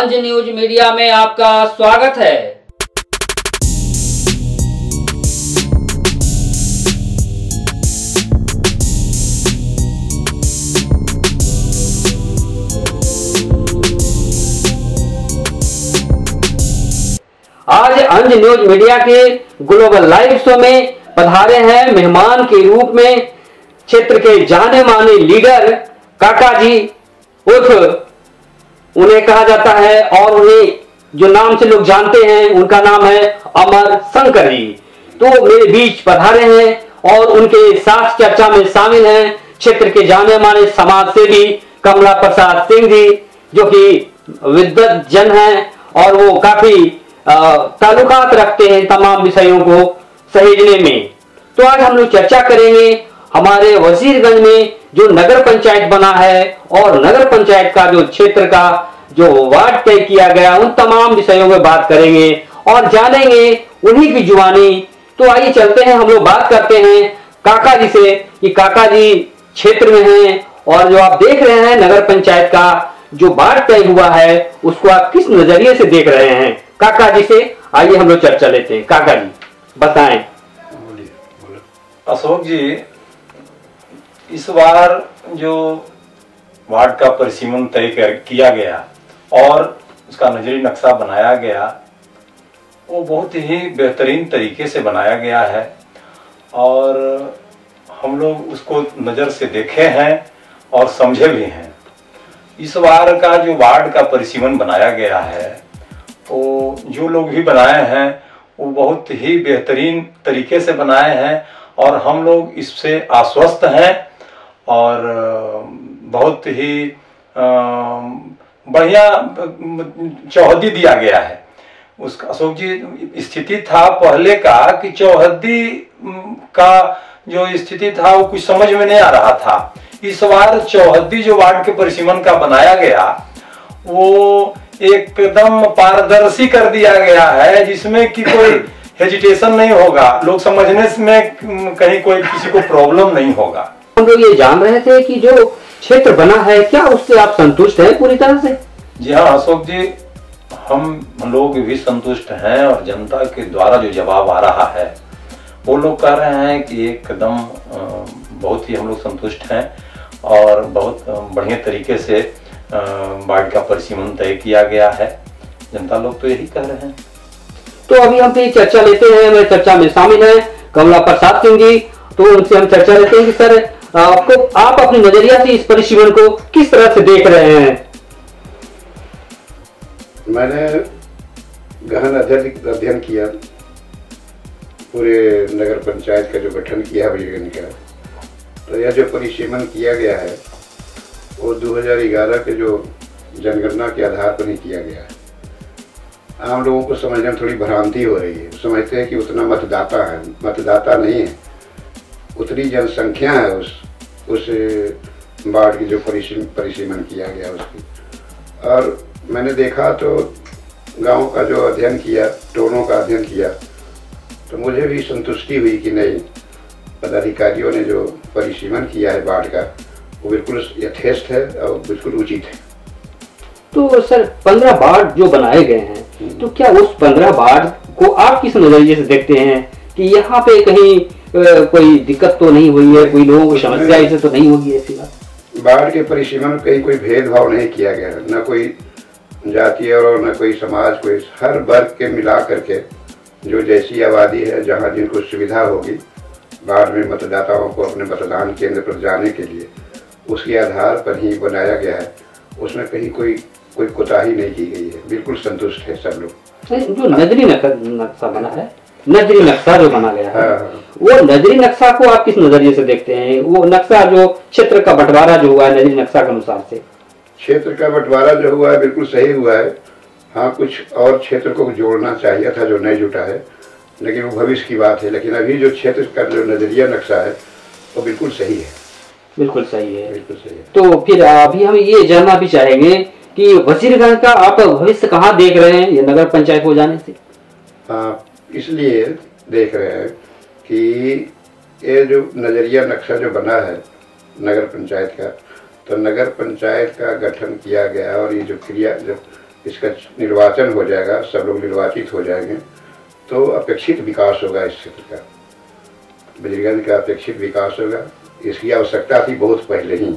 अंज news media में आपका स्वागत है। आज अंज न्यूज मीडिया के ग्लोबल लाइव शो में पधारे हैं मेहमान के रूप में क्षेत्र के जाने माने लीडर काका जी उर्फ उन्हें कहा जाता है और उन्हें जो नाम से लोग जानते हैं उनका नाम है अमर शंकर जी। तो मेरे बीच पधारे हैं और उनके साथ चर्चा में शामिल हैं क्षेत्र के जाने माने समाज सेवी कमला प्रसाद सिंह जी, जो कि विद्वत जन हैं और वो काफी ताल्लुकात रखते हैं तमाम विषयों को सहेजने में। तो आज हम लोग चर्चा करेंगे हमारे वजीरगंज में जो नगर पंचायत बना है और नगर पंचायत का जो क्षेत्र का जो वार्ड तय किया गया उन तमाम विषयों में बात करेंगे और जानेंगे उन्हीं की जुबानी। तो आइए चलते हैं, हम लोग बात करते हैं काका जी से कि काका जी क्षेत्र में हैं और जो आप देख रहे हैं नगर पंचायत का जो वार्ड तय हुआ है उसको आप किस नजरिए से देख रहे हैं। काका जी से आइए हम लोग चर्चा लेते हैं। काका जी बताएं। अशोक जी, इस बार जो वार्ड का परिसीमन तय किया गया और उसका नजरी नक्शा बनाया गया वो बहुत ही बेहतरीन तरीके से बनाया गया है और हम लोग उसको नज़र से देखे हैं और समझे भी हैं। इस बार का जो वार्ड का परिसीमन बनाया गया है वो जो लोग भी बनाए हैं वो बहुत ही बेहतरीन तरीके से बनाए हैं और हम लोग इससे आश्वस्त हैं और बहुत ही बढ़िया चौहदी दिया गया है। उसका अशोक जी स्थिति था पहले का कि चौहदी का जो स्थिति था वो कुछ समझ में नहीं आ रहा था। इस बार चौहदी जो वार्ड के परिसीमन का बनाया गया वो एकदम पारदर्शी कर दिया गया है जिसमें कि कोई हेजिटेशन नहीं होगा, लोग समझने में कहीं कोई किसी को प्रॉब्लम नहीं होगा। हम लोग ये जान रहे थे कि जो क्षेत्र बना है क्या उससे आप संतुष्ट हैं पूरी तरह से? जी हाँ अशोक जी, हम लोग भी संतुष्ट हैं और जनता के द्वारा जो जवाब आ रहा है वो लोग कह रहे हैं कि एकदम बहुत ही हम लोग संतुष्ट हैं और बहुत बढ़िया तरीके से वार्ड का परिसीमन तय किया गया है। जनता लोग तो यही कह रहे हैं। तो अभी हम पे चर्चा लेते हैं, हमारे चर्चा में शामिल है कमला प्रसाद सिंह जी। तो उनसे हम चर्चा लेते हैं कि सर आपको आप अपनी नजरिया से इस परिसीमन को किस तरह से देख रहे हैं? मैंने गहन अध्ययन किया, पूरे नगर पंचायत का जो गठन किया वजीरगंज का, तो यह जो परिसीमन किया गया है वो 2011 के जो जनगणना के आधार पर ही किया गया है। आम लोगों को समझने में थोड़ी भ्रांति हो रही है, समझते हैं कि उतना मतदाता है, मतदाता नहीं है, उतनी जनसंख्या है उस वार्ड की जो परिसीमन किया गया उसकी। और मैंने देखा तो गांव का जो अध्ययन किया, टोनों का अध्ययन किया, तो मुझे भी संतुष्टि हुई कि नहीं पदाधिकारियों ने जो परिसीमन किया है वार्ड का वो बिल्कुल यथेष्ट है और बिल्कुल उचित है। तो सर 15 वार्ड जो बनाए गए हैं तो क्या उस 15 वार्ड को आप किस नजरिए से देखते हैं कि यहाँ पे कहीं कोई दिक्कत तो नहीं हुई है, कोई लोगों को समस्या ऐसे तो नहीं होगी? ऐसी बात वार्ड के परिसीमन में कहीं कोई भेदभाव नहीं किया गया है, न कोई जाति और न कोई समाज, कोई हर वर्ग के मिला करके जो जैसी आबादी है जहाँ जिनको सुविधा होगी वार्ड में मतदाताओं को अपने मतदान केंद्र पर जाने के लिए उसके आधार पर ही बनाया गया है। उसमें कहीं कोई कोताही नहीं की गई है, बिल्कुल संतुष्ट है सब लोग। जो नजरी नक्शा बना है, नजरी नक्शा जो बना गया है, वो नजरी नक्शा को आप किस नजरिए से देखते हैं? वो नक्शा जो क्षेत्र का बंटवारा जो हुआ है नजरी नक्शा के अनुसार से क्षेत्र का बंटवारा जो हुआ है बिल्कुल सही हुआ है। हाँ, कुछ और क्षेत्र को जोड़ना चाहिए था जो नहीं जुटा है, लेकिन वो भविष्य की बात है। लेकिन अभी जो क्षेत्र का जो नजरिया नक्शा है वो बिल्कुल सही है, बिल्कुल सही है, बिल्कुल सही है। तो फिर अभी हम ये जानना भी चाहेंगे कि वजीरगंज का आप भविष्य कहाँ देख रहे हैं ये नगर पंचायत हो जाने से? इसलिए देख रहे हैं कि ये जो नजरिया नक्शा जो बना है नगर पंचायत का, तो नगर पंचायत का गठन किया गया और ये जो क्रिया जो इसका निर्वाचन हो जाएगा, सब लोग निर्वाचित हो जाएंगे तो अपेक्षित विकास होगा इस क्षेत्र का, वजीरगंज का अपेक्षित विकास होगा। इसकी आवश्यकता थी बहुत पहले ही।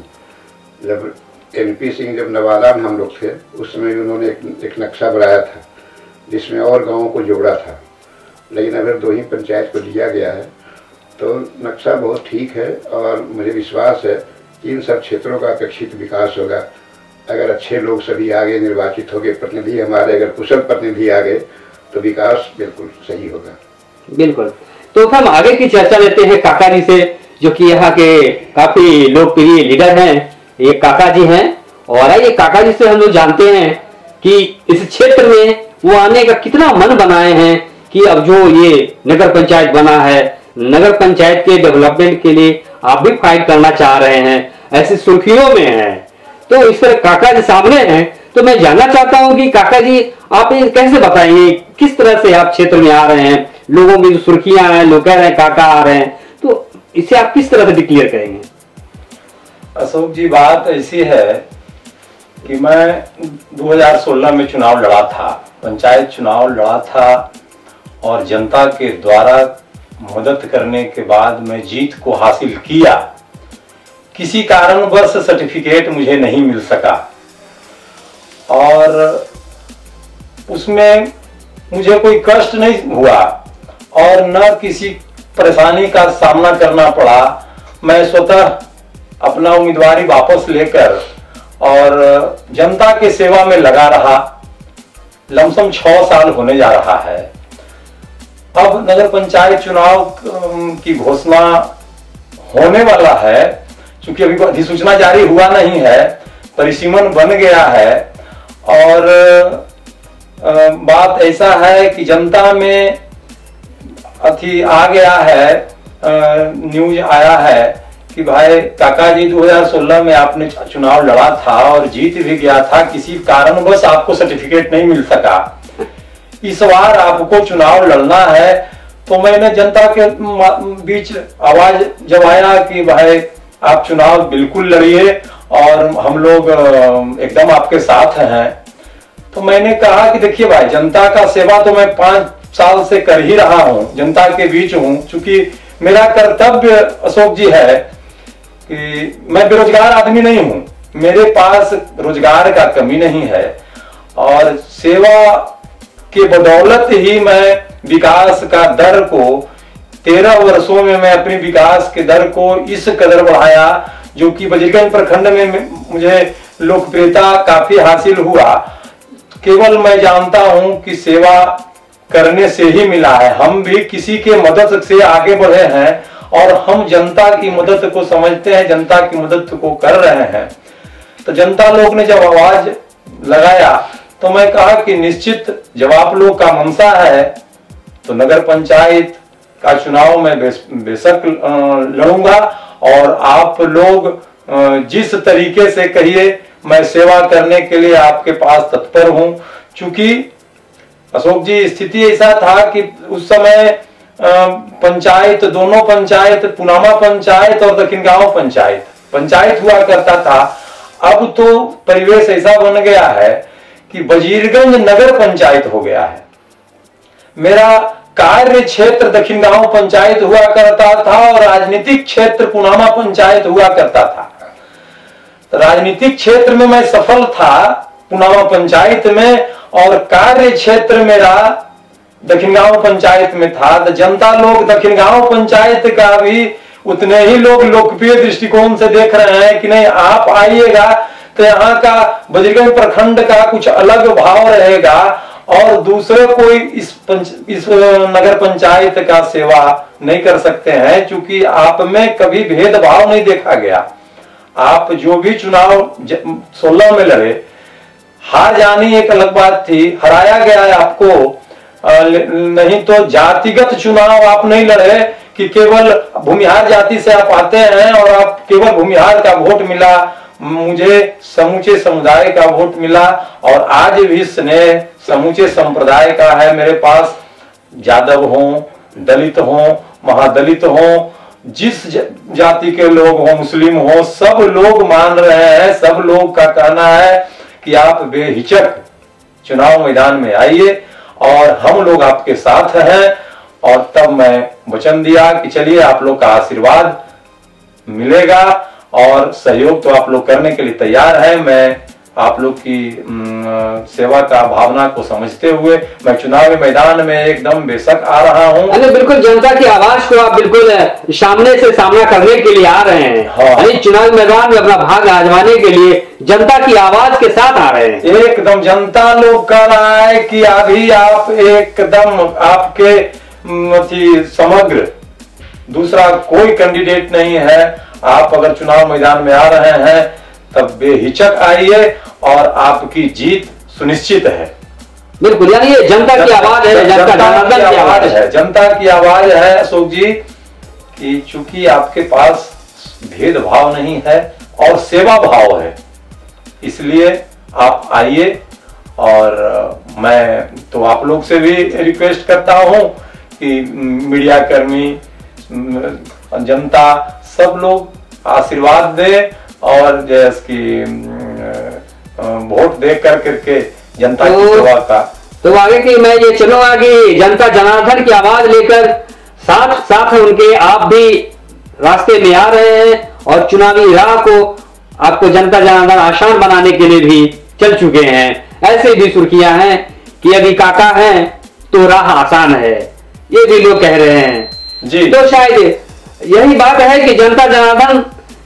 जब एमपी सिंह जब नवादा में हम लोग थे उस समय उन्होंने एक नक्शा बनाया था जिसमें और गाँवों को जोड़ा था, लेकिन अगर दो ही पंचायत को लिया गया है तो नक्शा बहुत ठीक है और मुझे विश्वास है कि इन सब क्षेत्रों का अपेक्षित विकास होगा। अगर अच्छे लोग सभी आगे निर्वाचित हो गए, प्रतिनिधि हमारे अगर कुशल प्रतिनिधि आ गए तो विकास बिल्कुल सही होगा। बिल्कुल, तो हम आगे की चर्चा लेते हैं काका जी से, जो कि यहाँ के काफी लोकप्रिय लीडर हैं। ये काका जी हैं और ये काका जी से हम लोग जानते हैं कि इस क्षेत्र में वो आने का कितना मन बनाए हैं कि अब जो ये नगर पंचायत बना है, नगर पंचायत के डेवलपमेंट के लिए आप भी फाइट करना चाह रहे हैं, ऐसी सुर्खियों में हैं। तो इस पर काका जी सामने हैं, तो मैं जानना चाहता हूं कि काका जी आप ये कैसे बताइए, किस तरह से आप क्षेत्र में आ रहे हैं, लोगों की जो सुर्खियां हैं, लोग कह रहे हैं काका आ रहे हैं, तो इसे आप किस तरह से डिक्लेयर करेंगे? अशोक जी, बात ऐसी है कि मैं 2016 में चुनाव लड़ा था, पंचायत चुनाव लड़ा था और जनता के द्वारा मदद करने के बाद मैं जीत को हासिल किया। किसी कारणवश सर्टिफिकेट मुझे नहीं मिल सका और उसमें मुझे कोई कष्ट नहीं हुआ और न किसी परेशानी का सामना करना पड़ा। मैं स्वतः अपना उम्मीदवारी वापस लेकर और जनता के सेवा में लगा रहा। लमसम 6 साल होने जा रहा है। अब नगर पंचायत चुनाव की घोषणा होने वाला है, क्योंकि अभी अधिसूचना जारी हुआ नहीं है, परिसीमन बन गया है और बात ऐसा है कि जनता में अथी आ गया है, न्यूज आया है कि भाई काका जी 2016 में आपने चुनाव लड़ा था और जीत भी गया था, किसी कारणवश आपको सर्टिफिकेट नहीं मिल सका, इस बार आपको चुनाव लड़ना है। तो मैंने जनता के बीच आवाज जमाया कि भाई आप चुनाव बिल्कुल लड़िए और हम लोग एकदम आपके साथ हैं। तो मैंने कहा कि देखिए भाई, जनता का सेवा तो मैं 5 साल से कर ही रहा हूं, जनता के बीच हूं, चूंकि मेरा कर्तव्य अशोक जी है कि मैं बेरोजगार आदमी नहीं हूं, मेरे पास रोजगार का कमी नहीं है और सेवा के बदौलत ही मैं विकास का दर को 13 वर्षों में मैं अपने विकास के दर को इस कदर बढ़ाया जो कि वजीरगंज प्रखंड में मुझे लोकप्रियता काफी हासिल हुआ। केवल मैं जानता हूं कि सेवा करने से ही मिला है। हम भी किसी के मदद से आगे बढ़े हैं और हम जनता की मदद को समझते हैं, जनता की मदद को कर रहे हैं। तो जनता लोग ने जब आवाज लगाया तो मैं कहा कि निश्चित जब आप लोग का मनसा है तो नगर पंचायत का चुनाव मैं बेशक लड़ूंगा और आप लोग जिस तरीके से कहिए मैं सेवा करने के लिए आपके पास तत्पर हूं। चूंकि अशोक जी, स्थिति ऐसा था कि उस समय पंचायत, दोनों पंचायत, पुनामा पंचायत और दक्षिण गांव पंचायत हुआ करता था। अब तो परिवेश ऐसा बन गया है कि वजीरगंज नगर पंचायत हो गया है। मेरा कार्य क्षेत्र दक्षिण गांव पंचायत हुआ करता था और राजनीतिक क्षेत्र पुनामा पंचायत हुआ करता था। राजनीतिक क्षेत्र में मैं सफल था पुनामा पंचायत में और कार्य क्षेत्र मेरा दक्षिण गांव पंचायत में था। जनता लोग दक्षिण गांव पंचायत का भी उतने ही लोग लोकप्रिय दृष्टिकोण से देख रहे हैं कि नहीं आप आइएगा तो यहाँ का वजीरगंज प्रखंड का कुछ अलग भाव रहेगा और दूसरे कोई इस नगर पंचायत का सेवा नहीं कर सकते हैं, क्योंकि आप में कभी भेदभाव नहीं देखा गया। आप जो भी चुनाव 2016 में लड़े, हार जानी एक अलग बात थी, हराया गया है आपको, नहीं तो जातिगत चुनाव आप नहीं लड़े कि केवल भूमिहार जाति से आप आते हैं और आप केवल भूमिहार का वोट मिला, मुझे समूचे समुदाय का वोट मिला और आज भी स्नेह समूचे संप्रदाय का है मेरे पास। यादव हो, दलित हो, महादलित हो, जिस जाति के लोग हो, मुस्लिम हो, सब लोग मान रहे हैं। सब लोग का कहना है कि आप बेहिचक चुनाव मैदान में आइए और हम लोग आपके साथ हैं। और तब मैं वचन दिया कि चलिए आप लोग का आशीर्वाद मिलेगा और सहयोग तो आप लोग करने के लिए तैयार है। मैं आप लोग की सेवा का भावना को समझते हुए मैं चुनावी मैदान में एकदम बेशक आ रहा हूँ। अरे बिल्कुल जनता की आवाज को आप बिल्कुल सामने से सामना करने के लिए आ रहे हैं। हाँ। चुनावी मैदान में अपना भाग आजमाने के लिए जनता की आवाज के साथ आ रहे हैं। एकदम जनता लोग कह रहा है कि अभी आप एकदम आपके समग्र दूसरा कोई कैंडिडेट नहीं है, आप अगर चुनाव मैदान में आ रहे हैं तब बेहिचक आइए और आपकी जीत सुनिश्चित है। बिल्कुल यानी ये जनता की आवाज है, जनता की आवाज है अशोक जी कि चूंकि आपके पास भेदभाव नहीं है और सेवा भाव है, इसलिए आप आइए। और मैं तो आप लोग से भी रिक्वेस्ट करता हूं कि मीडिया कर्मी जनता सब लोग आशीर्वाद दे और जैसे कि वोट दे कर करके जनता की सेवा का तो आगे की मैं ये चलूंगा कि जनता जनार्दन की आवाज लेकर साथ साथ उनके आप भी रास्ते में आ रहे हैं और चुनावी राह को आपको जनता जनार्दन आसान बनाने के लिए भी चल चुके हैं। ऐसे भी सुर्खियां हैं कि यदि काका हैं तो राह आसान है, ये भी लोग कह रहे हैं जी। तो शायद यही बात है कि जनता जनार्दन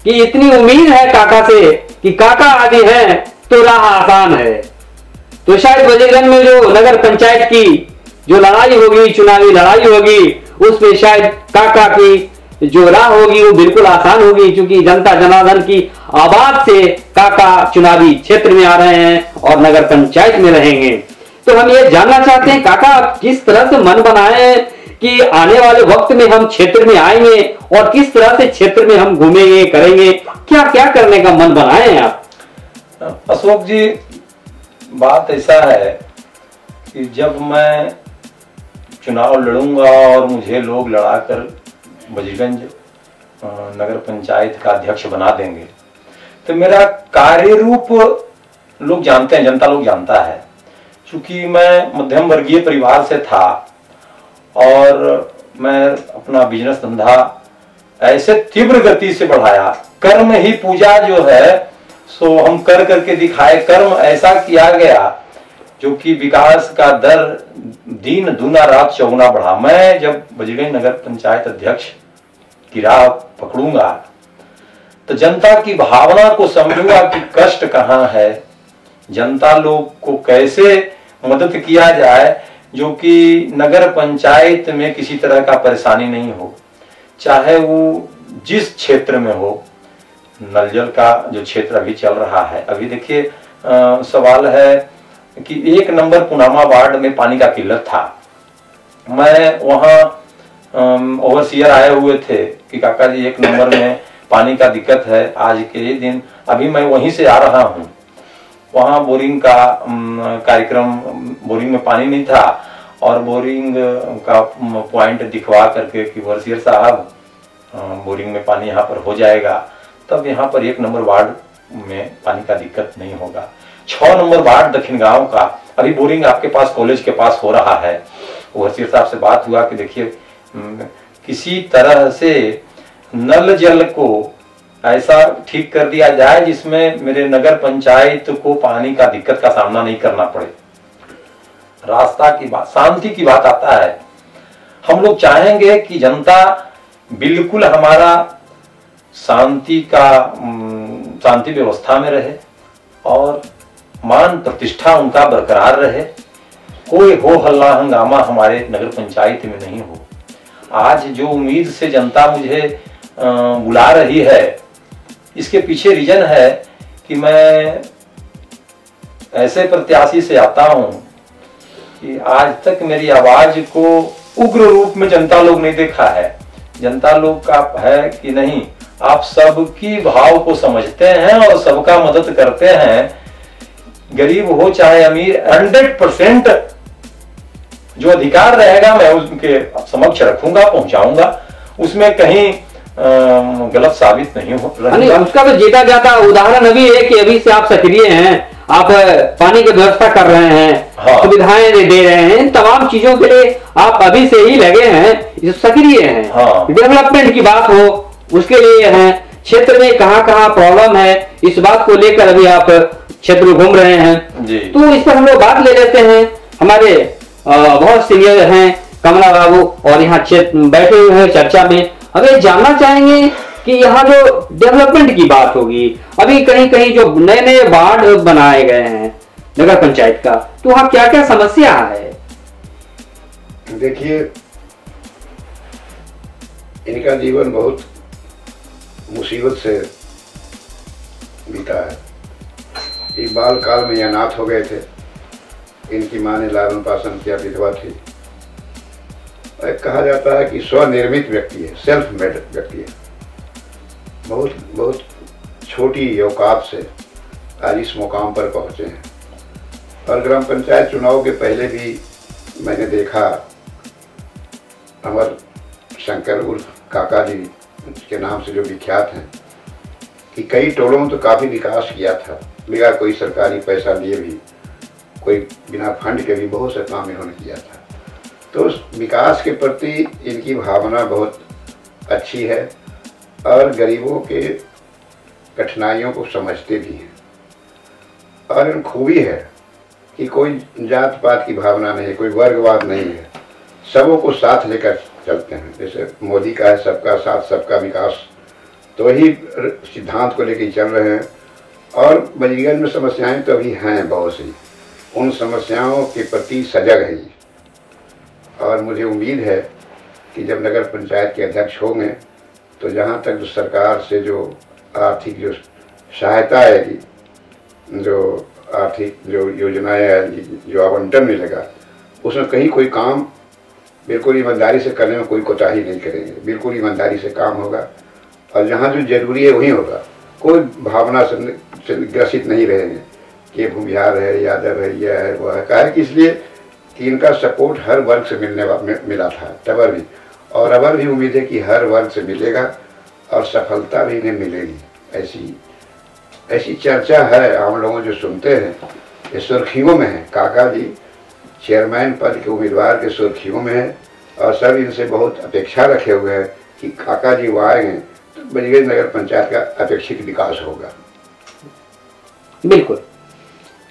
कि इतनी उम्मीद है काका से कि काका आदि है तो राह आसान है। तो शायद वजीरगंज में जो नगर पंचायत की जो लड़ाई होगी, चुनावी लड़ाई होगी, उसमें शायद काका की जो राह होगी वो बिल्कुल आसान होगी क्योंकि जनता जनार्दन की आवाज से काका चुनावी क्षेत्र में आ रहे हैं और नगर पंचायत में रहेंगे। तो हम ये जानना चाहते हैं काका किस तरह से मन बनाए कि आने वाले वक्त में हम क्षेत्र में आएंगे और किस तरह से क्षेत्र में हम घूमेंगे करेंगे, क्या क्या करने का मन बनाए हैं आप? अशोक जी बात ऐसा है कि जब मैं चुनाव लड़ूंगा और मुझे लोग लड़ाकर वजीरगंज नगर पंचायत का अध्यक्ष बना देंगे तो मेरा कार्य रूप लोग जानते हैं, जनता लोग जानता है। चूंकि मैं मध्यम वर्गीय परिवार से था और मैं अपना बिजनेस धंधा ऐसे तीव्र गति से बढ़ाया, कर्म ही पूजा जो है सो हम कर करके दिखाए। कर्म ऐसा किया गया जो कि विकास का दर दिन दूना रात चौगुना बढ़ा। मैं जब वजीरगंज नगर पंचायत अध्यक्ष की राह पकड़ूंगा तो जनता की भावना को समझूंगा कि कष्ट कहाँ है, जनता लोग को कैसे मदद किया जाए जो कि नगर पंचायत में किसी तरह का परेशानी नहीं हो, चाहे वो जिस क्षेत्र में हो। नल जल का जो क्षेत्र अभी चल रहा है, अभी देखिए सवाल है कि 1 नंबर पुनामा वार्ड में पानी का किल्लत था। मैं वहाँ ओवरसीयर आए हुए थे कि काका जी 1 नंबर में पानी का दिक्कत है। आज के दिन अभी मैं वहीं से आ रहा हूँ, वहाँ बोरिंग का कार्यक्रम, बोरिंग में पानी नहीं था और बोरिंग का पॉइंट दिखवा करके कि वजीर साहब बोरिंग में पानी यहाँ पर हो जाएगा, तब यहाँ पर 1 नंबर वार्ड में पानी का दिक्कत नहीं होगा। 6 नंबर वार्ड दक्षिण गांव का अभी बोरिंग आपके पास कॉलेज के पास हो रहा है। वजीर साहब से बात हुआ कि देखिए किसी तरह से नल जल को ऐसा ठीक कर दिया जाए जिसमें मेरे नगर पंचायत को पानी का दिक्कत का सामना नहीं करना पड़े। रास्ता की बात, शांति की बात आता है। हम लोग चाहेंगे कि जनता बिल्कुल हमारा शांति व्यवस्था में रहे और मान प्रतिष्ठा उनका बरकरार रहे, कोई हो हल्ला हंगामा हमारे नगर पंचायत में नहीं हो। आज जो उम्मीद से जनता मुझे बुला रही है इसके पीछे रीजन है कि मैं ऐसे प्रत्याशी से आता हूं कि आज तक मेरी आवाज को उग्र रूप में जनता लोग नहीं देखा है। जनता लोग का है कि नहीं आप सबकी भाव को समझते हैं और सबका मदद करते हैं, गरीब हो चाहे अमीर। 100% जो अधिकार रहेगा मैं उनके समक्ष रखूंगा, पहुंचाऊंगा, उसमें कहीं गलत साबित नहीं हो। उसका तो जीता जाता उदाहरण अभी है कि अभी से आप सक्रिय हैं, आप पानी की व्यवस्था कर रहे हैं, हाँ। सुविधाएं दे रहे हैं, तमाम चीजों के लिए आप अभी से ही लगे हैं, सक्रिय हैं, हाँ। डेवलपमेंट की बात हो उसके लिए हैं, क्षेत्र में कहाँ कहाँ प्रॉब्लम है इस बात को लेकर अभी आप क्षेत्र में घूम रहे हैं जी। तो इस पर हम लोग बात ले लेते हैं। हमारे बहुत सीनियर हैं कमला बाबू और यहाँ क्षेत्र बैठे हुए हैं चर्चा में। हम ये जानना चाहेंगे कि यहाँ जो डेवलपमेंट की बात होगी, अभी कहीं कहीं जो नए नए वार्ड बनाए गए हैं नगर पंचायत का, तो वहाँ क्या क्या समस्या है? देखिए, इनका जीवन बहुत मुसीबत से बीता है। ये बाल काल में अनाथ हो गए थे, इनकी माँ ने लालन पालन किया, विधवा थी। कहा जाता है कि स्वनिर्मित व्यक्ति है, सेल्फ मेड व्यक्ति है। बहुत बहुत छोटी औकात से आज इस मुकाम पर पहुँचे हैं। और ग्राम पंचायत चुनाव के पहले भी मैंने देखा, अमर शंकर उर्फ काका जी के नाम से जो विख्यात हैं, कि कई टोलों में तो काफ़ी विकास किया था, बिना कोई सरकारी पैसा लिए भी, कोई बिना फंड के भी बहुत से काम इन्होंने किया था। तो उस विकास के प्रति इनकी भावना बहुत अच्छी है और गरीबों के कठिनाइयों को समझते भी हैं। और इन खूबी है कि कोई जात पात की भावना नहीं है, कोई वर्गवाद नहीं है, सबों को साथ लेकर चलते हैं। जैसे मोदी का है सबका साथ सबका विकास, तो ही सिद्धांत को लेकर चल रहे हैं। और वजीरगंज में समस्याएं तो अभी हैं बहुत सी, उन समस्याओं के प्रति सजग है। और मुझे उम्मीद है कि जब नगर पंचायत के अध्यक्ष होंगे तो जहाँ तक जो सरकार से जो आर्थिक जो सहायता आएगी, जो आर्थिक जो योजनाएँ आएगी, जो आवंटन मिलेगा, उसमें कहीं कोई काम बिल्कुल ईमानदारी से करने में कोई कोताही नहीं करेंगे, बिल्कुल ईमानदारी से काम होगा। और जहाँ जो जरूरी है वहीं होगा, कोई भावना से ग्रसित नहीं रहेंगे कि ये भूमिहार है, यादव है, यह है, वह है। काहे कि इसलिए कि इनका सपोर्ट हर वर्ग से मिला था तबर भी, और अब भी उम्मीद है कि हर वर्ग से मिलेगा और सफलता भी इन्हें मिलेगी। ऐसी ऐसी चर्चा है, हम लोगों जो सुनते हैं ये सुर्खियों में है। काका जी चेयरमैन पद के उम्मीदवार के सुर्खियों में है और सब इनसे बहुत अपेक्षा रखे हुए हैं कि काका जी वो आएंगे तो वजीरगंज नगर पंचायत का अपेक्षित विकास होगा। बिल्कुल,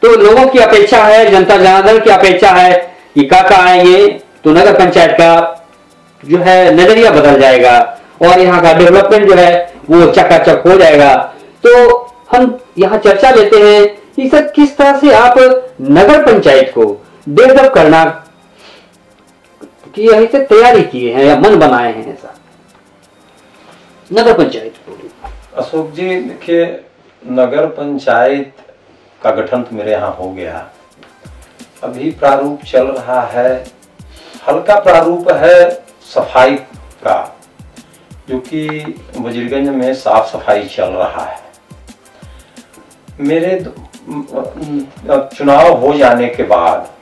तो लोगों की अपेक्षा है, जनता जनार्दन की अपेक्षा है कि काका आएंगे तो नगर पंचायत का जो है नजरिया बदल जाएगा और यहाँ का डेवलपमेंट जो है वो चकाचक हो जाएगा। तो हम यहाँ चर्चा लेते हैं कि सर किस तरह से आप नगर पंचायत को डेवलप करना की यहीं से तैयारी किए हैं या मन बनाए हैं ऐसा नगर पंचायत को? अशोक जी देखिए, नगर पंचायत का गठन तो मेरे यहाँ हो गया, अभी प्रारूप चल रहा है, हल्का प्रारूप है सफाई का, जो कि वजीरगंज में साफ सफाई चल रहा है। मेरे चुनाव हो जाने के बाद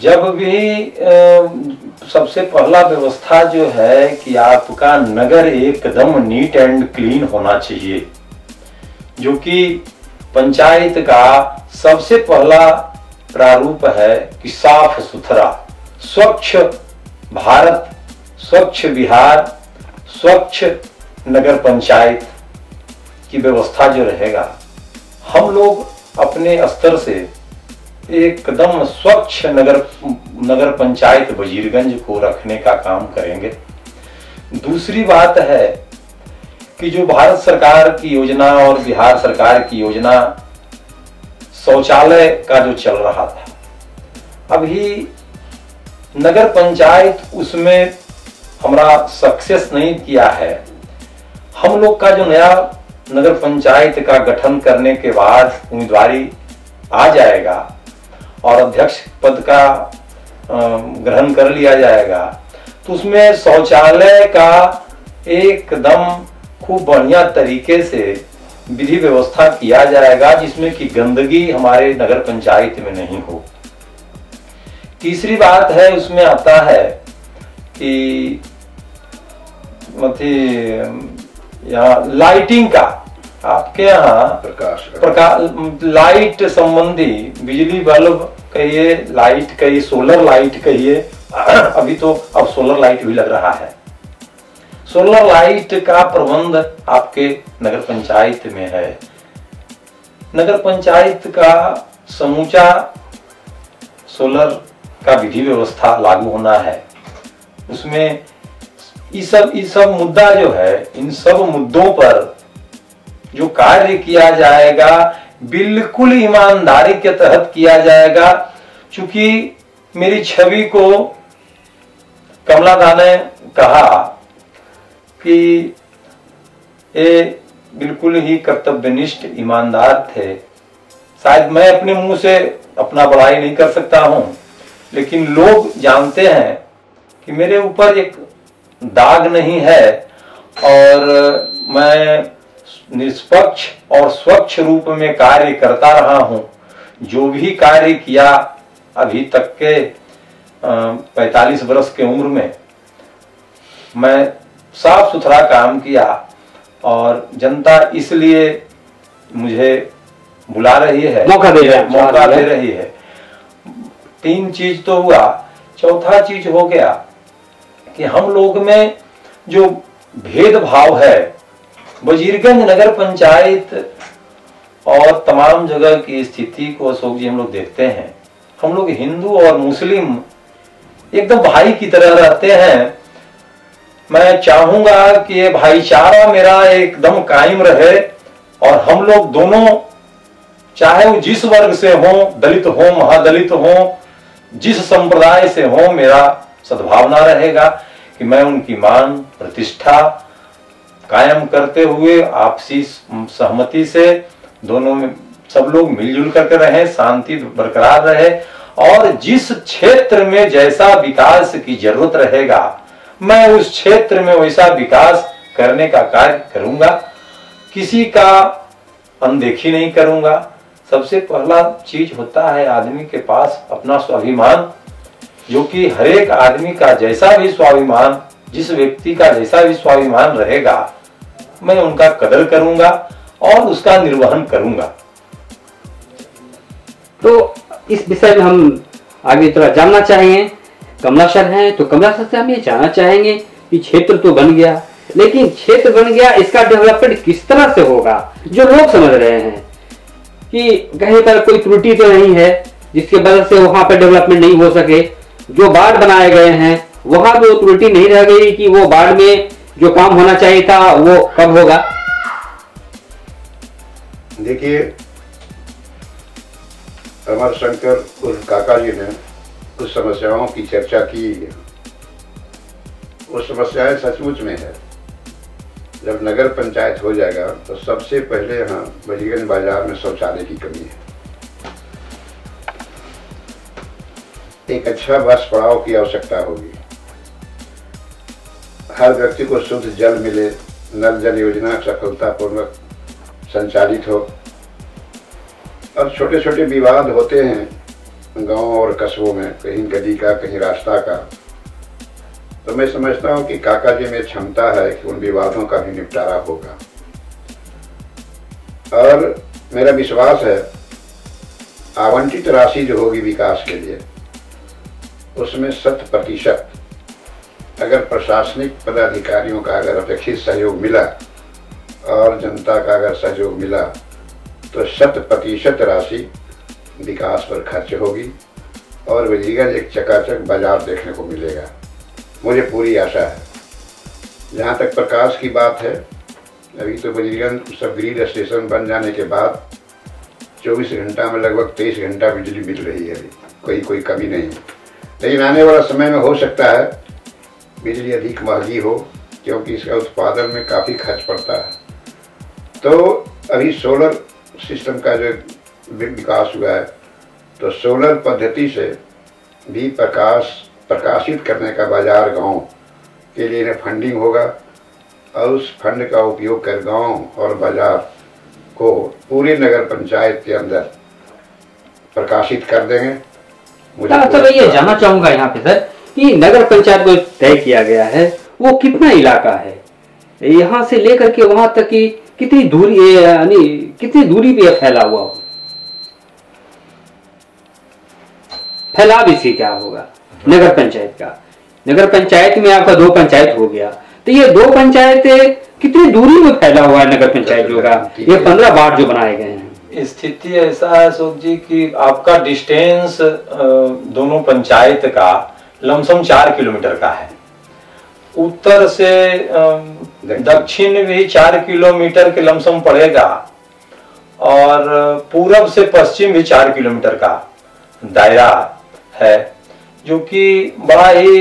जब भी सबसे पहला व्यवस्था जो है कि आपका नगर एकदम नीट एंड क्लीन होना चाहिए, जो कि पंचायत का सबसे पहला प्रारूप है कि साफ सुथरा, स्वच्छ भारत, स्वच्छ बिहार, स्वच्छ नगर पंचायत की व्यवस्था जो रहेगा। हम लोग अपने स्तर से एकदम स्वच्छ नगर पंचायत वजीरगंज को रखने का काम करेंगे। दूसरी बात है कि जो भारत सरकार की योजना और बिहार सरकार की योजना शौचालय का जो चल रहा था, अभी नगर पंचायत उसमें हमारा सक्सेस नहीं किया है। हम लोग का जो नया नगर पंचायत का गठन करने के बाद उम्मीदवारी आ जाएगा और अध्यक्ष पद का ग्रहण कर लिया जाएगा, तो उसमें शौचालय का एकदम खूब बढ़िया तरीके से विधि व्यवस्था किया जाएगा, जिसमें कि गंदगी हमारे नगर पंचायत में नहीं हो। तीसरी बात है, उसमें आता है कि मतलब यहाँ लाइटिंग का, आप आपके यहाँ प्रकाश लाइट संबंधी बिजली बल्ब कहिए, लाइट कहिए, सोलर लाइट कहिए, अभी तो अब सोलर लाइट भी लग रहा है। सोलर लाइट का प्रबंध आपके नगर पंचायत में है। नगर पंचायत का समूचा सोलर का विधि व्यवस्था लागू होना है। उसमें इस सब मुद्दा जो है, इन सब मुद्दों पर जो कार्य किया जाएगा बिल्कुल ईमानदारी के तहत किया जाएगा। चूंकि मेरी छवि को कमला दा ने कहा कि ये बिल्कुल ही कर्तव्यनिष्ठ ईमानदार थे, शायद मैं अपने मुंह से अपना बड़ाई नहीं कर सकता हूं, लेकिन लोग जानते हैं कि मेरे ऊपर एक दाग नहीं है और मैं निष्पक्ष और स्वच्छ रूप में कार्य करता रहा हूं। जो भी कार्य किया अभी तक के 45 वर्ष के उम्र में मैं साफ सुथरा काम किया और जनता इसलिए मुझे बुला रही है, मौका दे रही है। तीन चीज तो हुआ, चौथा चीज हो गया कि हम लोग में जो भेदभाव है वजीरगंज नगर पंचायत और तमाम जगह की स्थिति को अशोक जी हम लोग देखते हैं। हम लोग हिंदू और मुस्लिम एकदम भाई की तरह रहते हैं। मैं चाहूंगा कि ये भाईचारा मेरा एकदम कायम रहे और हम लोग दोनों, चाहे वो जिस वर्ग से हो, दलित हो, महादलित हो, जिस संप्रदाय से हो, मेरा सद्भावना रहेगा कि मैं उनकी मान प्रतिष्ठा कायम करते हुए आपसी सहमति से दोनों में सब लोग मिलजुल करके रहे, शांति बरकरार रहे और जिस क्षेत्र में जैसा विकास की जरूरत रहेगा मैं उस क्षेत्र में वैसा विकास करने का कार्य करूंगा। किसी का अनदेखी नहीं करूंगा। सबसे पहला चीज होता है आदमी के पास अपना स्वाभिमान, जो कि हरेक आदमी का जैसा भी स्वाभिमान, जिस व्यक्ति का जैसा भी स्वाभिमान रहेगा मैं उनका कदर करूंगा और उसका निर्वहन करूंगा। तो इस विषय में हम आगे थोड़ा जानना चाहेंगे। कमला सर हैं तो कमला सर से हम ये जानना चाहेंगे कि क्षेत्र तो बन गया, लेकिन क्षेत्र बन गया इसका डेवलपमेंट किस तरह से होगा। जो लोग समझ रहे हैं कि कहीं पर कोई त्रुटि तो नहीं है जिसके वजह से वहां पर डेवलपमेंट नहीं हो सके, जो वार्ड बनाए गए हैं वहां पर वो त्रुटि नहीं रह गई कि वो वार्ड में जो काम होना चाहिए था वो कब होगा। देखिए, अमर शंकर और काका जी ने कुछ समस्याओं की चर्चा की। वो समस्याएं सचमुच में है। जब नगर पंचायत हो जाएगा तो सबसे पहले यहाँ वजीरगंज बाजार में शौचालय की कमी है। एक अच्छा बस पड़ाव की आवश्यकता होगी। हर व्यक्ति को शुद्ध जल मिले, नल जल योजना सफलतापूर्वक संचालित हो। अब छोटे छोटे विवाद होते हैं गांव और कस्बों में, कहीं गली का, कहीं रास्ता का। तो मैं समझता हूं कि काका जी में क्षमता है कि उन विवादों का भी निपटारा होगा और मेरा विश्वास है आवंटित राशि जो होगी विकास के लिए उसमें 100% अगर प्रशासनिक पदाधिकारियों का अगर अपेक्षित सहयोग मिला और जनता का अगर सहयोग मिला तो 100% राशि विकास पर खर्च होगी और वजीरगंज एक चकाचक बाजार देखने को मिलेगा। मुझे पूरी आशा है। जहाँ तक प्रकाश की बात है, अभी तो वजीरगंज सब ग्रिड स्टेशन बन जाने के बाद 24 घंटा में लगभग 23 घंटा बिजली मिल रही है, कोई कमी नहीं। लेकिन आने वाला समय में हो सकता है बिजली अधिक महंगी हो क्योंकि इसका उत्पादन में काफ़ी खर्च पड़ता है। तो अभी सोलर सिस्टम का जो विकास हुआ है तो सोलर पद्धति से भी प्रकाशित करने का बाजार गांव के लिए फंडिंग होगा और उस फंड का उपयोग कर गांव और बाजार को पूरे नगर पंचायत के अंदर प्रकाशित कर देंगे। तो मैं ये जानना चाहूंगा यहाँ पे सर कि नगर पंचायत को तय किया गया है वो कितना इलाका है, यहाँ से लेकर के वहां तक की कितनी दूरी पे फैला हुआ हो, फैला भी इसी क्या होगा नगर पंचायत का। नगर पंचायत में आपका 2 पंचायत हो गया, तो ये 2 पंचायतें कितनी दूरी में फैला हुआ है नगर पंचायत का। ये 15 वार्ड जो बनाए गए हैं, स्थिति ऐसा है अशोक जी की आपका डिस्टेंस दोनों पंचायत का लमसम 4 किलोमीटर का है। उत्तर से दक्षिण भी 4 किलोमीटर के लमसम पड़ेगा और पूरब से पश्चिम भी 4 किलोमीटर का दायरा है, जो कि बड़ा ही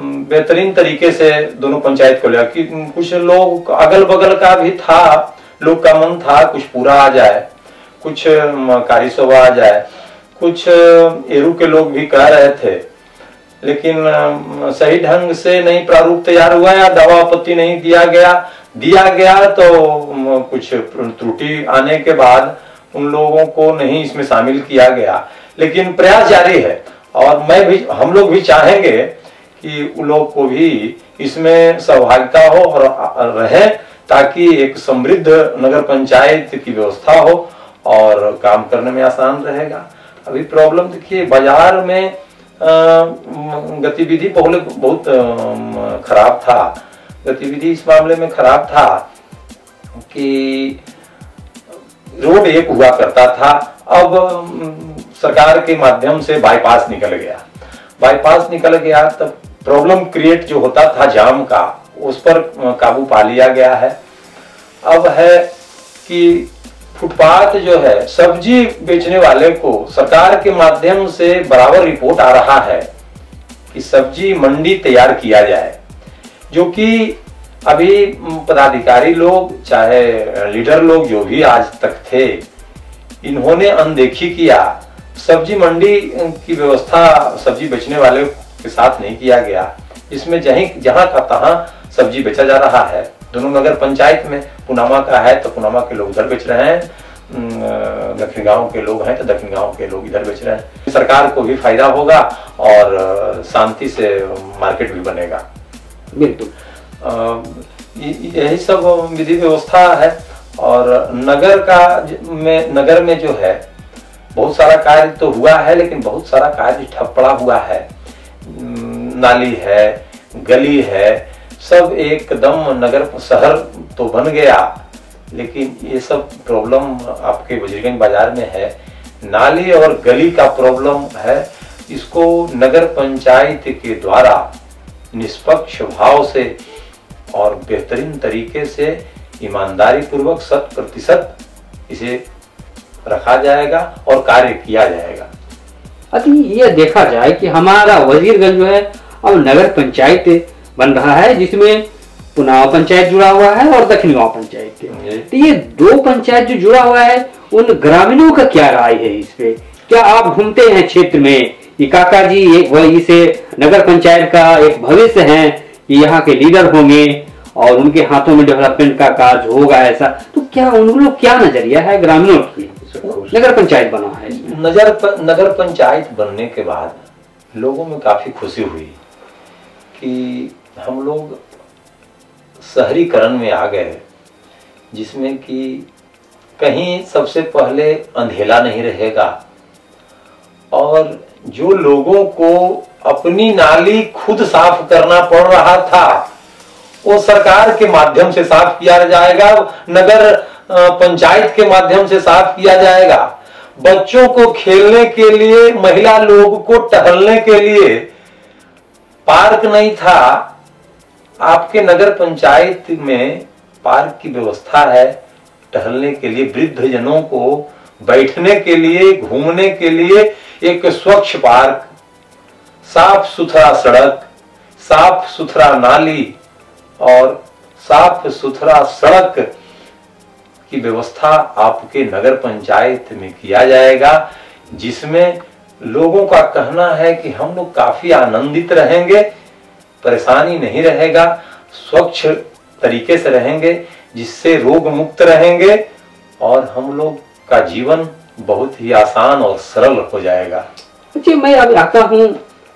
बेहतरीन तरीके से दोनों पंचायत को लिया कि कुछ लोग अगल बगल का भी था, लोग का मन था कुछ पूरा आ जाए, कुछ कार्यसभा आ जाए, कुछ एरू के लोग भी कह रहे थे, लेकिन सही ढंग से नहीं प्रारूप तैयार हुआ या दावा आपत्ति नहीं दिया गया तो कुछ त्रुटि आने के बाद उन लोगों को नहीं इसमें शामिल किया गया। लेकिन प्रयास जारी है और हम लोग भी चाहेंगे कि उन लोग को भी इसमें सहभागिता हो और रहे, ताकि एक समृद्ध नगर पंचायत की व्यवस्था हो और काम करने में आसान रहेगा। अभी प्रॉब्लम देखिए बाजार में गतिविधि पहले बहुत खराब था, गतिविधि इस मामले में खराब था कि रोड एक हुआ करता था, अब सरकार के माध्यम से बाईपास निकल गया। बाईपास निकल गया तब प्रॉब्लम क्रिएट जो होता था जाम का, उस पर काबू पा लिया गया है। अब है कि फुटपाथ जो है सब्जी बेचने वाले को सरकार के माध्यम से बराबर रिपोर्ट आ रहा है कि सब्जी मंडी तैयार किया जाए, जो कि अभी पदाधिकारी लोग चाहे लीडर लोग जो भी आज तक थे, इन्होंने अनदेखी किया। सब्जी मंडी की व्यवस्था सब्जी बेचने वाले के साथ नहीं किया गया, इसमें जहां का तहां सब्जी बेचा जा रहा है दोनों नगर पंचायत में। पुनामा का है तो पुनामा के लोग उधर बेच रहे हैं, दक्षिण गांव के लोग हैं तो दक्षिण गांव के लोग इधर बेच रहे हैं। सरकार को भी फायदा होगा और शांति से मार्केट भी बनेगा। बिल्कुल यही सब विधि व्यवस्था है। और नगर में जो है बहुत सारा कार्य तो हुआ है, लेकिन बहुत सारा कार्य ठप पड़ा हुआ है। नाली है, गली है, सब एकदम शहर तो बन गया, लेकिन ये सब प्रॉब्लम आपके वजीरगंज बाजार में है। नाली और गली का प्रॉब्लम है, इसको नगर पंचायत के द्वारा निष्पक्ष भाव से और बेहतरीन तरीके से ईमानदारी पूर्वक 100% इसे रखा जाएगा और कार्य किया जाएगा। अति ये देखा जाए कि हमारा वजीरगंज जो है अब नगर पंचायत बन रहा है, जिसमें पुनामा पंचायत जुड़ा हुआ है और दक्षिण गांव पंचायत। तो ये 2 पंचायत जो जुड़ा हुआ है, उन ग्रामीणों का क्या राय है इस पे? क्या आप घूमते हैं क्षेत्र में? ये काका जी इसे नगर पंचायत का एक भविष्य है, ये यहाँ के लीडर होंगे और उनके हाथों में डेवलपमेंट का कार्य होगा ऐसा, तो क्या उन लोग क्या नजरिया है ग्रामीणों की? नगर पंचायत बना है, नगर पंचायत बनने के बाद लोगों में काफी खुशी हुई कि हम लोग शहरीकरण में आ गए, जिसमें कि कहीं सबसे पहले अंधेला नहीं रहेगा और जो लोगों को अपनी नाली खुद साफ करना पड़ रहा था वो सरकार के माध्यम से साफ किया जाएगा, नगर पंचायत के माध्यम से साफ किया जाएगा। बच्चों को खेलने के लिए, महिला लोग को टहलने के लिए पार्क नहीं था, आपके नगर पंचायत में पार्क की व्यवस्था है। टहलने के लिए, वृद्धजनों को बैठने के लिए, घूमने के लिए एक स्वच्छ पार्क, साफ सुथरा सड़क, साफ सुथरा नाली और साफ सुथरा सड़क की व्यवस्था आपके नगर पंचायत में किया जाएगा, जिसमें लोगों का कहना है कि हम लोग काफी आनंदित रहेंगे, परेशानी नहीं रहेगा, स्वच्छ तरीके से रहेंगे, जिससे रोग मुक्त रहेंगे और हम लोग का जीवन बहुत ही आसान और सरल हो जाएगा। जी मैं अब आता हूँ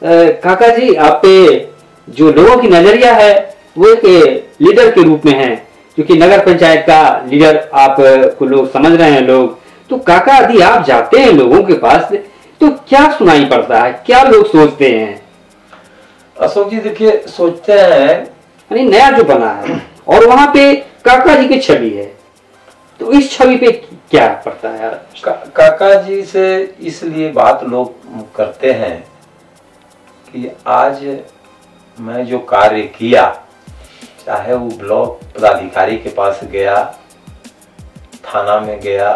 काका जी, आप पे जो लोगों की नजरिया है वो एक लीडर के रूप में है, क्योंकि नगर पंचायत का लीडर आप को लोग समझ रहे हैं लोग, तो काका यदि आप जाते हैं लोगों के पास तो क्या सुनाई पड़ता है, क्या लोग सोचते हैं? अशोक जी देखिए सोचते हैं यानी नया जो बना है और वहाँ पे काका जी की छवि है, तो इस छवि पे क्या पड़ता है? काका जी से इसलिए बात लोग करते हैं कि आज मैं जो कार्य किया, चाहे वो ब्लॉक पदाधिकारी के पास गया, थाना में गया,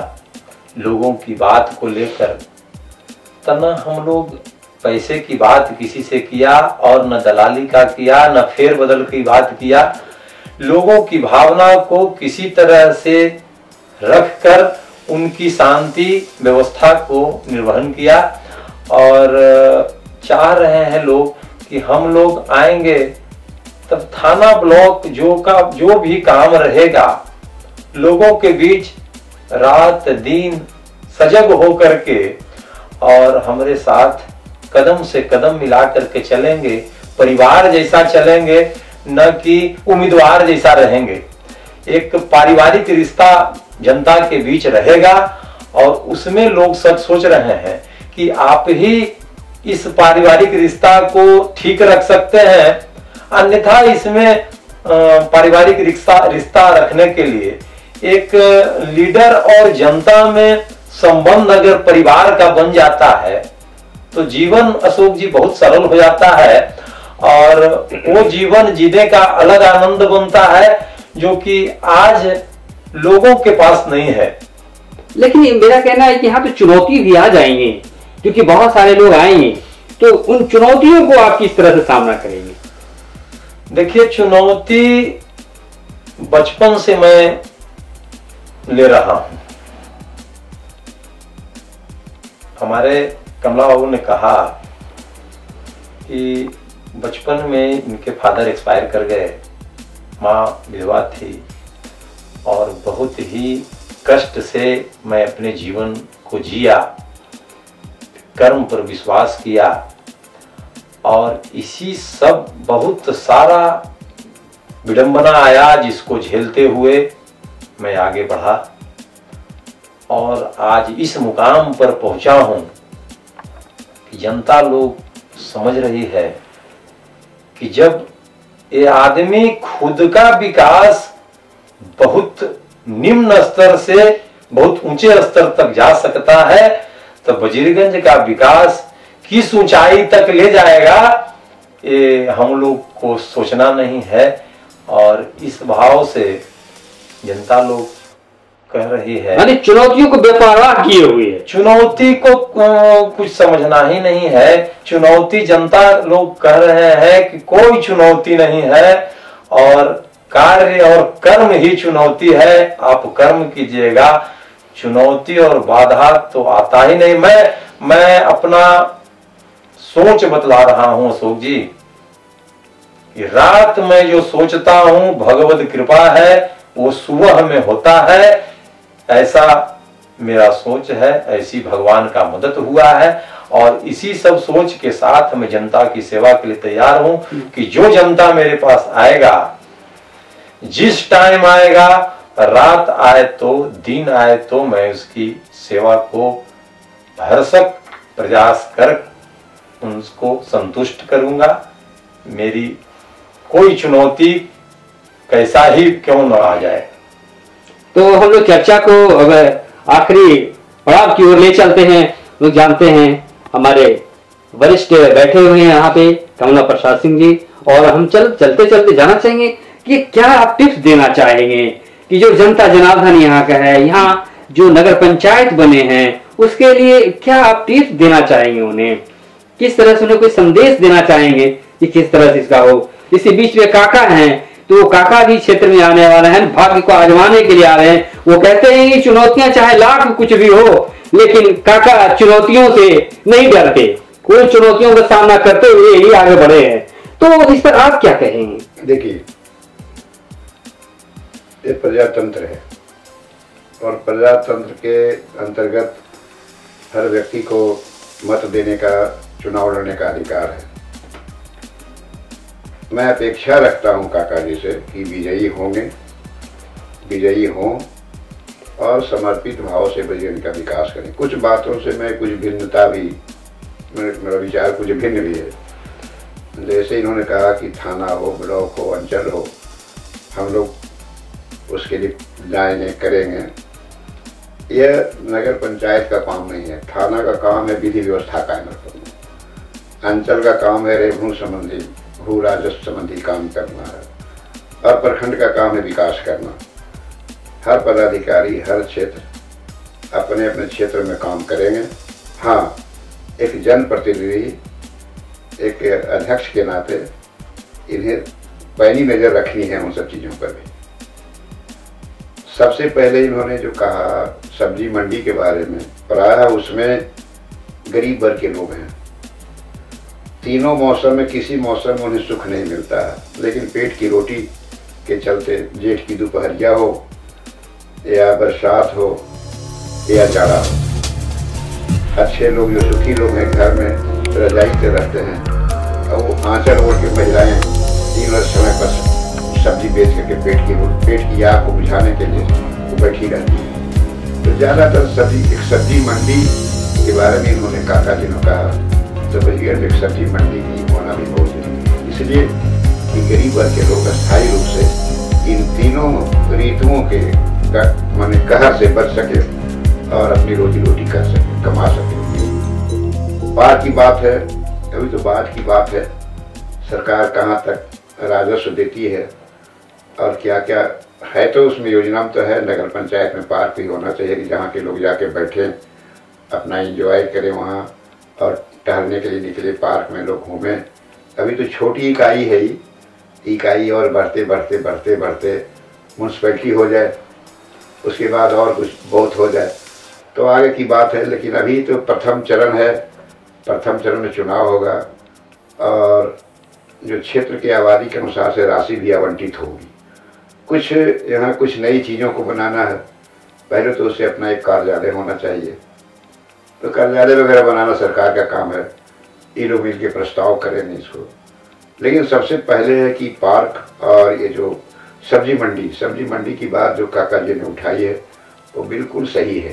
लोगों की बात को लेकर, तना हम लोग पैसे की बात किसी से किया और न दलाली का किया न फेरबदल की बात किया। लोगों की भावना को किसी तरह से रखकर उनकी शांति व्यवस्था को निर्वहन किया और चाह रहे हैं लोग कि हम लोग आएंगे तब थाना ब्लॉक जो भी काम रहेगा लोगों के बीच रात दिन सजग हो करके और हमारे साथ कदम से कदम मिला करके चलेंगे, परिवार जैसा चलेंगे न कि उम्मीदवार जैसा रहेंगे। एक पारिवारिक रिश्ता जनता के बीच रहेगा और उसमें लोग सब सोच रहे हैं कि आप ही इस पारिवारिक रिश्ता को ठीक रख सकते हैं, अन्यथा इसमें पारिवारिक रिश्ता रखने के लिए एक लीडर और जनता में संबंध अगर परिवार का बन जाता है तो जीवन अशोक जी बहुत सरल हो जाता है और वो जीवन जीने का अलग आनंद बनता है जो कि आज लोगों के पास नहीं है। लेकिन मेरा कहना है कि यहाँ पे चुनौती भी आ जाएंगे क्योंकि बहुत सारे लोग आएंगे, तो उन चुनौतियों को आप किस तरह से सामना करेंगे? देखिए चुनौती बचपन से मैं ले रहा हूं। हमारे कमला बाबू ने कहा कि बचपन में इनके फादर एक्सपायर कर गए, माँ विधवा थी और बहुत ही कष्ट से मैं अपने जीवन को जिया, कर्म पर विश्वास किया और इसी सब बहुत सारा विडंबना आया जिसको झेलते हुए मैं आगे बढ़ा और आज इस मुकाम पर पहुंचा हूं कि जनता लोग समझ रही है कि जब ये आदमी खुद का विकास बहुत निम्न स्तर से बहुत ऊंचे स्तर तक जा सकता है तो वजीरगंज का विकास किस ऊंचाई तक ले जाएगा, ये हम लोग को सोचना नहीं है। और इस भाव से जनता लोग कह रही है, यानी चुनौतियों को बेपरवाह किए हुए है, चुनौती को कुछ समझना ही नहीं है। चुनौती जनता लोग कह रहे हैं कि कोई चुनौती नहीं है और कार्य और कर्म ही चुनौती है, आप कर्म कीजिएगा, चुनौती और बाधा तो आता ही नहीं। मैं अपना सोच बतला रहा हूं अशोक जी, रात में जो सोचता हूं भगवत कृपा है वो सुबह में होता है, ऐसा मेरा सोच है, ऐसी भगवान का मदद हुआ है और इसी सब सोच के साथ मैं जनता की सेवा के लिए तैयार हूं कि जो जनता मेरे पास आएगा, जिस टाइम आएगा, रात आए तो दिन आए तो मैं उसकी सेवा को भरसक प्रयास कर उनको संतुष्ट करूंगा। मेरी कोई चुनौती कैसा ही क्यों ना आ जाए। तो हम लोग चर्चा को अगर आखिरी पड़ाव की ओर ले चलते हैं। लोग जानते हैं हमारे वरिष्ठ बैठे हुए हैं यहाँ पे कमला प्रसाद सिंह जी, और हम चलते जाना चाहेंगे कि क्या आप टिप्स देना चाहेंगे कि जो जनता जनार्दन यहाँ का है, यहाँ जो नगर पंचायत बने हैं उसके लिए क्या आप टिप्स देना चाहेंगे, उन्हें किस तरह से उन्हें कोई संदेश देना चाहेंगे कि किस तरह से इसका हो? इसी बीच में काका हैं, तो काका भी क्षेत्र में आने वाले हैं, भाग्य को आजमाने के लिए आ रहे हैं। वो कहते हैं कि चुनौतियां चाहे लाख कुछ भी हो, लेकिन काका चुनौतियों से नहीं डरते, कोई चुनौतियों का सामना करते हुए ही आगे बढ़े हैं, तो इस पर आप क्या कहेंगे? देखिए ये प्रजातंत्र है और प्रजातंत्र के अंतर्गत हर व्यक्ति को मत देने का, चुनाव लड़ने का अधिकार है। मैं अपेक्षा रखता हूं काका जी से कि विजयी होंगे विजयी हों और समर्पित भाव से वजीरगंज का विकास करें। कुछ बातों से मैं कुछ भिन्नता भी, मेरा विचार कुछ भिन्न भी है। जैसे इन्होंने कहा कि थाना हो, ब्लॉक हो, अंचल हो, हम लोग उसके लिए लाएंगे, करेंगे। यह नगर पंचायत का काम नहीं है। थाना का काम है विधि व्यवस्था कायम रखना, अंचल का काम है रेवन्यू संबंधी, भू राजस्व संबंधी काम करना है, और प्रखंड का काम है विकास करना। हर पदाधिकारी, हर क्षेत्र अपने अपने क्षेत्र में काम करेंगे। हाँ, एक जनप्रतिनिधि, एक अध्यक्ष के नाते इन्हें पैनी नज़र रखनी है उन सब चीज़ों पर भी। सबसे पहले इन्होंने जो कहा सब्जी मंडी के बारे में, प्रायः उसमें गरीब वर्ग के लोग हैं। तीनों मौसम में किसी मौसम में उन्हें सुख नहीं मिलता है, लेकिन पेट की रोटी के चलते जेठ की दोपहरिया हो या बरसात हो या जाड़ा हो, अच्छे लोग जो सुखी लोग हैं घर में रजाई से रहते हैं, और वो आंचल ओढ़ के महिलाएं तीनों समय पर सब्जी बेच करके पेट की आग को बुझाने के लिए वो बैठी रहती है। तो ज़्यादातर एक सब्जी मंडी के बारे में इन्होंने काका जी ने कहा, तो वजीरगंज एक सब्जी मंडी की होना भी बहुत जरूरी है, इसलिए कि गरीब वर्ग के लोग अस्थायी रूप से इन तीनों ऋतुओं के माने कहर से बच सके और अपनी रोजी रोटी कर सके, कमा सके। बाढ़ की बात है, अभी तो बाढ़ की बात है, सरकार कहाँ तक राजस्व देती है और क्या क्या है, तो उसमें योजना तो है। नगर पंचायत में पार्क भी होना चाहिए कि जहाँ के लोग जाके बैठें, अपना एंजॉय करें वहाँ, और टहलने के लिए निकले पार्क में, लोग घूमें। अभी तो छोटी इकाई है ही, इकाई और बढ़ते बढ़ते बढ़ते बढ़ते म्यूनसिपैलिटी हो जाए, उसके बाद और कुछ बहुत हो जाए तो आगे की बात है। लेकिन अभी तो प्रथम चरण है, प्रथम चरण में चुनाव होगा और जो क्षेत्र की आबादी के अनुसार से राशि भी आवंटित होगी। कुछ यहाँ कुछ नई चीज़ों को बनाना है, पहले तो उससे अपना एक कार्यालय होना चाहिए, तो कार्यालय वगैरह बनाना सरकार का काम है। ये लोग मिल के प्रस्ताव करेंगे इसको, लेकिन सबसे पहले है कि पार्क और ये जो सब्जी मंडी की बात जो काका जी ने उठाई है वो बिल्कुल सही है।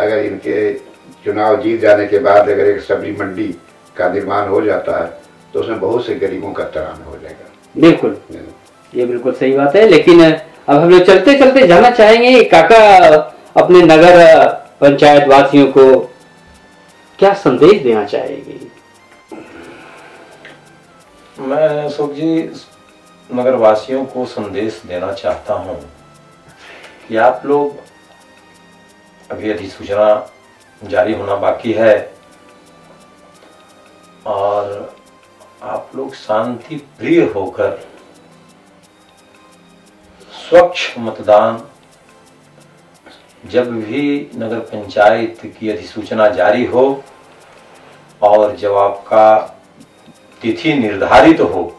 अगर इनके चुनाव जीत जाने के बाद अगर एक सब्जी मंडी का निर्माण हो जाता है तो उसमें बहुत से गरीबों का त्राण हो जाएगा। बिल्कुल, ये बिल्कुल सही बात है। लेकिन अब हम लोग चलते चलते जाना चाहेंगे, काका अपने नगर पंचायत वासियों को क्या संदेश देना चाहेगी? मैं अशोक जी नगर वासियों को संदेश देना चाहता हूं कि आप लोग, अभी अधिसूचना जारी होना बाकी है, और आप लोग शांति प्रिय होकर स्वच्छ मतदान, जब भी नगर पंचायत की अधिसूचना जारी हो और जब आपका तिथि निर्धारित हो,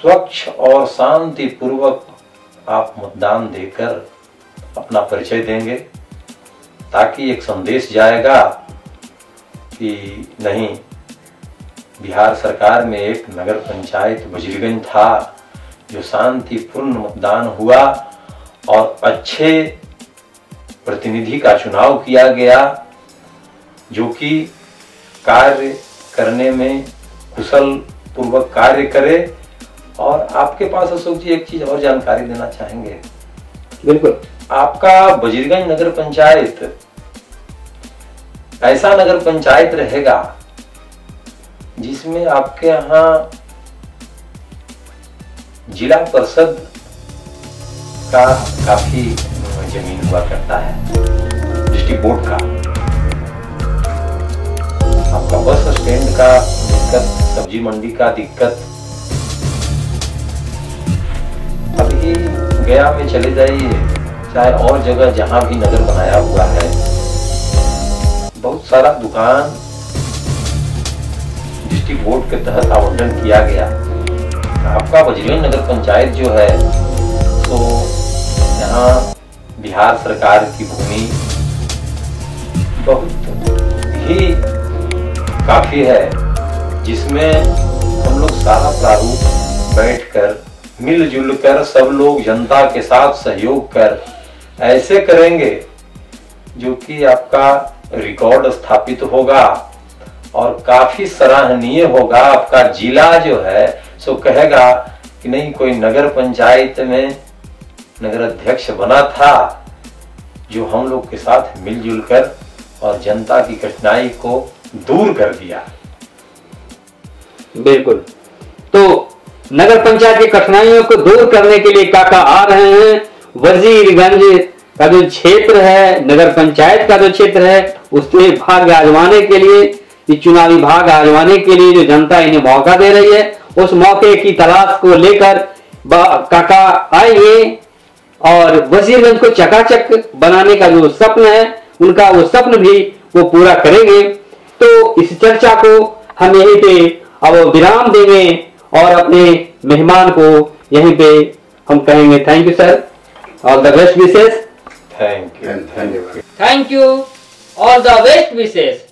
स्वच्छ और शांति पूर्वक आप मतदान देकर अपना परिचय देंगे, ताकि एक संदेश जाएगा कि नहीं, बिहार सरकार में एक नगर पंचायत वजीरगंज था जो शांतिपूर्ण मतदान हुआ और अच्छे प्रतिनिधि का चुनाव किया गया, जो कि कार्य करने में कुशल पूर्वक कार्य करे। और आपके पास अशोक जी एक चीज और जानकारी देना चाहेंगे। बिल्कुल, आपका वजीरगंज नगर पंचायत ऐसा नगर पंचायत रहेगा जिसमें आपके यहाँ जिला परिषद का काफी जमीन हुआ करता है, डिस्ट्रिक्ट बोर्ड का, आपका बस स्टैंड का दिक्कत, सब्जी मंडी का दिक्कत। अभी गया में चले जाइए, चाहे और जगह जहां भी नगर बनाया हुआ है, बहुत सारा दुकान डिस्ट्रिक्ट बोर्ड के तहत आवंटन किया गया। आपका वजीरगंज नगर पंचायत जो है तो यहाँ बिहार सरकार की भूमि बहुत ही काफी है, जिसमें हम लोग सारा प्रारूप बैठकर मिलजुल कर सब लोग जनता के साथ सहयोग कर ऐसे करेंगे जो कि आपका रिकॉर्ड स्थापित होगा और काफी सराहनीय होगा। आपका जिला जो है सो कहेगा कि नहीं, कोई नगर पंचायत में नगर अध्यक्ष बना था जो हम लोग के साथ मिलजुल कर और जनता की कठिनाई को दूर कर दिया। बिल्कुल, तो नगर पंचायत की कठिनाइयों को दूर करने के लिए काका आ रहे हैं। वजीरगंज का जो क्षेत्र है, नगर पंचायत का जो क्षेत्र है, उसमें भाग आजमाने के लिए, इस चुनावी भाग आजमाने के लिए जो जनता इन्हें मौका दे रही है, उस मौके की तलाश को लेकर काका आएंगे और वजीरगंज को चकाचक बनाने का जो सपना है उनका, वो सपन भी वो पूरा करेंगे। तो इस चर्चा को हम यहीं पे अब विराम देंगे और अपने मेहमान को यहीं पे हम कहेंगे thank you sir, all the best wishes. Thank you, all the best wishes.